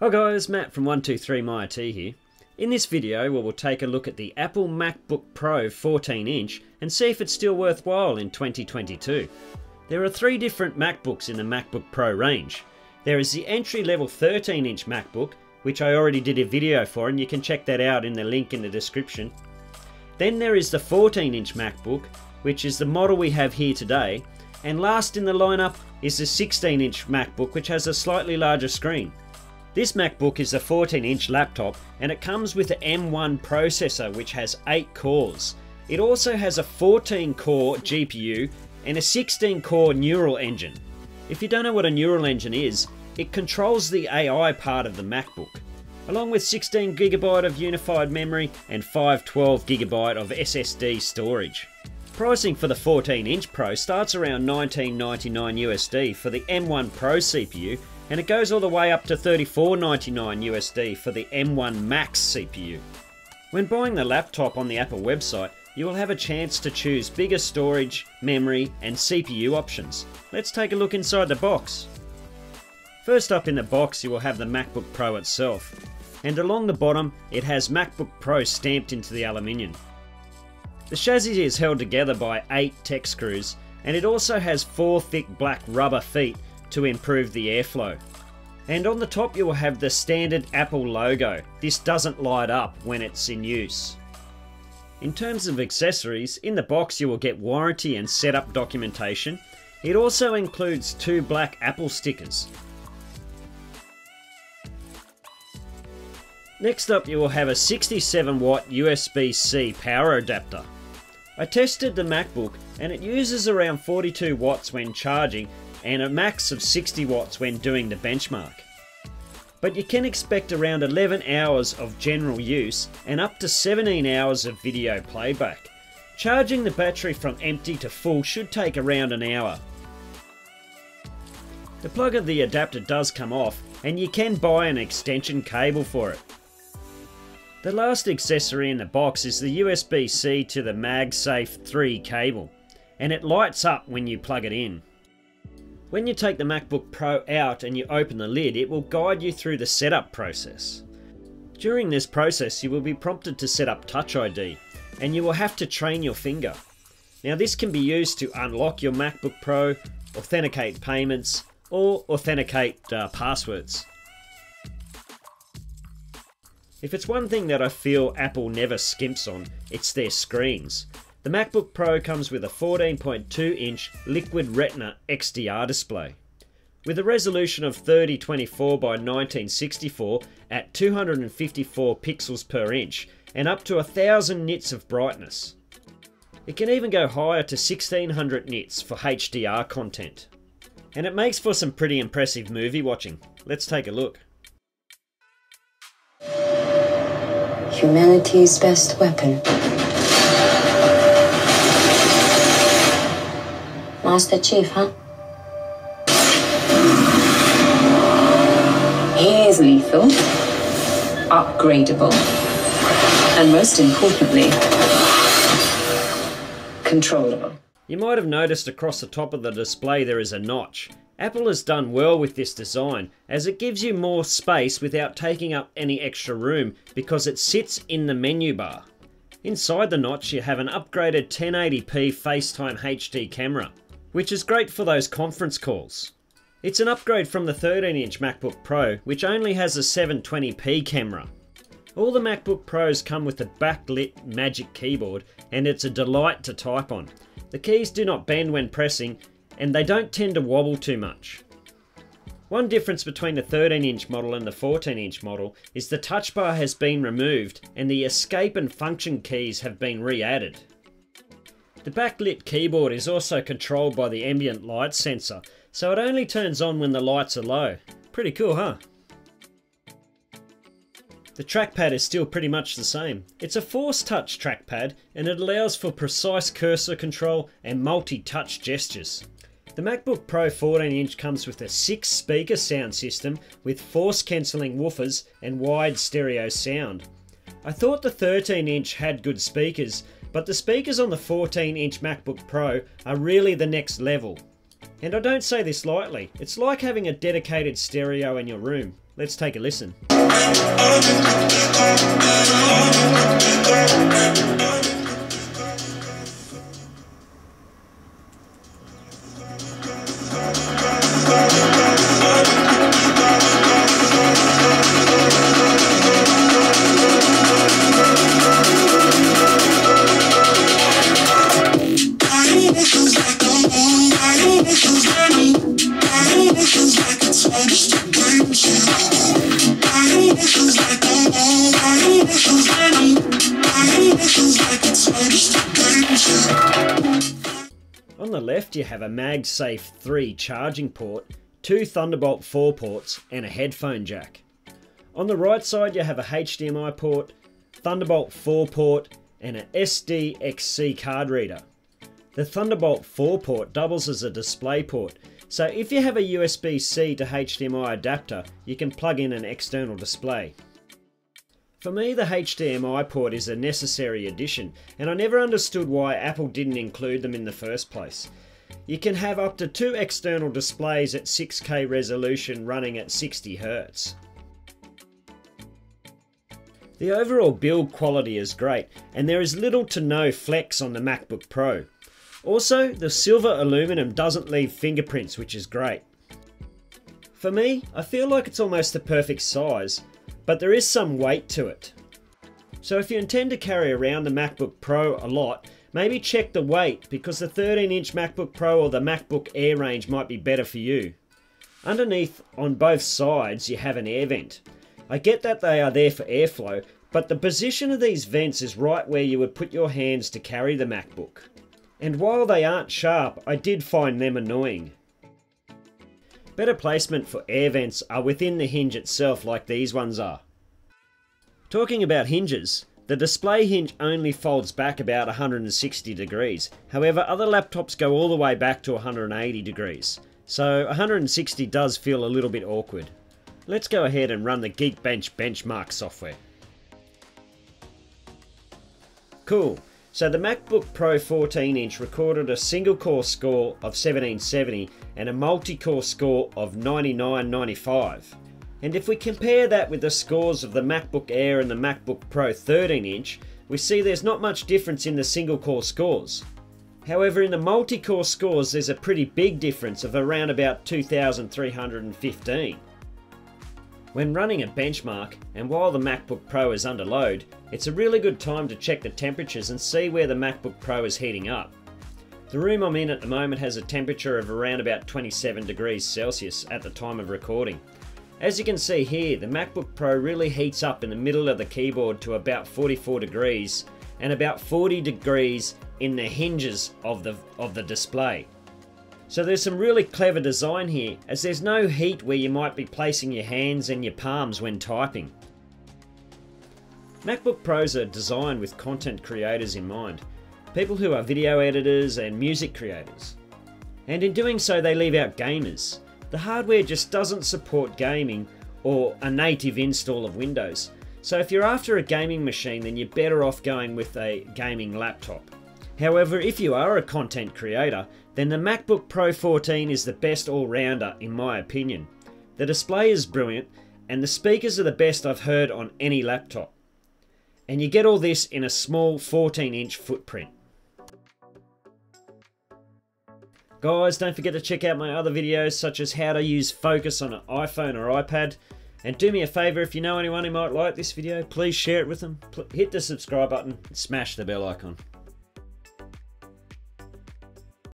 Hi guys, Matt from 123MyIT here. In this video we'll take a look at the Apple MacBook Pro 14-inch and see if it's still worthwhile in 2022. There are three different MacBooks in the MacBook Pro range. There is the entry-level 13-inch MacBook, which I already did a video for and you can check that out in the link in the description. Then there is the 14-inch MacBook, which is the model we have here today. And last in the lineup is the 16-inch MacBook, which has a slightly larger screen. This MacBook is a 14-inch laptop and it comes with an M1 processor which has 8 cores. It also has a 14-core GPU and a 16-core neural engine. If you don't know what a neural engine is, it controls the AI part of the MacBook, along with 16GB of unified memory and 512GB of SSD storage. Pricing for the 14-inch Pro starts around $19.99 for the M1 Pro CPU, and it goes all the way up to $34.99 for the M1 Max CPU. When buying the laptop on the Apple website, you will have a chance to choose bigger storage, memory and CPU options. Let's take a look inside the box. First up in the box you will have the MacBook Pro itself, and along the bottom it has MacBook Pro stamped into the aluminium. The chassis is held together by 8 tech screws, and it also has 4 thick black rubber feet to improve the airflow. And on the top you will have the standard Apple logo. This doesn't light up when it's in use. In terms of accessories, in the box you will get warranty and setup documentation. It also includes 2 black Apple stickers. Next up you will have a 67-watt USB-C power adapter. I tested the MacBook and it uses around 42 watts when charging, and a max of 60 watts when doing the benchmark. But you can expect around 11 hours of general use and up to 17 hours of video playback. Charging the battery from empty to full should take around an hour. The plug of the adapter does come off and you can buy an extension cable for it. The last accessory in the box is the USB-C to the MagSafe 3 cable, and it lights up when you plug it in. When you take the MacBook Pro out and you open the lid, it will guide you through the setup process. During this process, you will be prompted to set up Touch ID, and you will have to train your finger. Now this can be used to unlock your MacBook Pro, authenticate payments, or authenticate passwords. If it's one thing that I feel Apple never skimps on, it's their screens. The MacBook Pro comes with a 14.2-inch Liquid Retina XDR display, with a resolution of 3024 by 1964 at 254 pixels per inch and up to 1000 nits of brightness. It can even go higher to 1600 nits for HDR content. And it makes for some pretty impressive movie watching. Let's take a look. Humanity's best weapon. Master Chief, huh? He's lethal, upgradable, and most importantly, controllable. You might have noticed across the top of the display there is a notch. Apple has done well with this design, as it gives you more space without taking up any extra room because it sits in the menu bar. Inside the notch you have an upgraded 1080p FaceTime HD camera, which is great for those conference calls. It's an upgrade from the 13-inch MacBook Pro, which only has a 720p camera. All the MacBook Pros come with a backlit Magic Keyboard, and it's a delight to type on. The keys do not bend when pressing, and they don't tend to wobble too much. One difference between the 13-inch model and the 14-inch model is the Touch Bar has been removed, and the escape and function keys have been re-added. The backlit keyboard is also controlled by the ambient light sensor, so it only turns on when the lights are low. Pretty cool, huh? The trackpad is still pretty much the same. It's a force-touch trackpad, and it allows for precise cursor control and multi-touch gestures. The MacBook Pro 14-inch comes with a 6-speaker sound system with force-cancelling woofers and wide stereo sound. I thought the 13-inch had good speakers, but the speakers on the 14-inch MacBook Pro are really the next level. And I don't say this lightly, it's like having a dedicated stereo in your room. Let's take a listen. On the left you have a MagSafe 3 charging port, two Thunderbolt 4 ports and a headphone jack. On the right side you have a HDMI port, Thunderbolt 4 port and an SDXC card reader. The Thunderbolt 4 port doubles as a display port, so if you have a USB-C to HDMI adapter you can plug in an external display. For me, the HDMI port is a necessary addition, and I never understood why Apple didn't include them in the first place. You can have up to two external displays at 6K resolution running at 60Hz. The overall build quality is great, and there is little to no flex on the MacBook Pro. Also, the silver aluminum doesn't leave fingerprints, which is great. For me, I feel like it's almost the perfect size, but there is some weight to it. So if you intend to carry around the MacBook Pro a lot, maybe check the weight, because the 13-inch MacBook Pro or the MacBook Air range might be better for you. Underneath, on both sides, you have an air vent. I get that they are there for airflow, but the position of these vents is right where you would put your hands to carry the MacBook. And while they aren't sharp, I did find them annoying. Better placement for air vents are within the hinge itself, like these ones are. Talking about hinges, the display hinge only folds back about 160 degrees. However, other laptops go all the way back to 180 degrees. So 160 does feel a little bit awkward. Let's go ahead and run the Geekbench benchmark software. Cool. So the MacBook Pro 14-inch recorded a single-core score of 1770 and a multi-core score of 9995. And if we compare that with the scores of the MacBook Air and the MacBook Pro 13-inch, we see there's not much difference in the single-core scores. However, in the multi-core scores, there's a pretty big difference of around about 2,315. When running a benchmark, and while the MacBook Pro is under load, it's a really good time to check the temperatures and see where the MacBook Pro is heating up. The room I'm in at the moment has a temperature of around about 27 degrees Celsius at the time of recording. As you can see here, the MacBook Pro really heats up in the middle of the keyboard to about 44 degrees and about 40 degrees in the hinges of the display. So there's some really clever design here, as there's no heat where you might be placing your hands and your palms when typing. MacBook Pros are designed with content creators in mind, people who are video editors and music creators. And in doing so, they leave out gamers. The hardware just doesn't support gaming or a native install of Windows. So if you're after a gaming machine, then you're better off going with a gaming laptop. However, if you are a content creator, then the MacBook Pro 14 is the best all-rounder in my opinion. The display is brilliant, and the speakers are the best I've heard on any laptop. And you get all this in a small 14-inch footprint. Guys, don't forget to check out my other videos, such as how to use Focus on an iPhone or iPad. And do me a favour, if you know anyone who might like this video, please share it with them. Hit the subscribe button and smash the bell icon.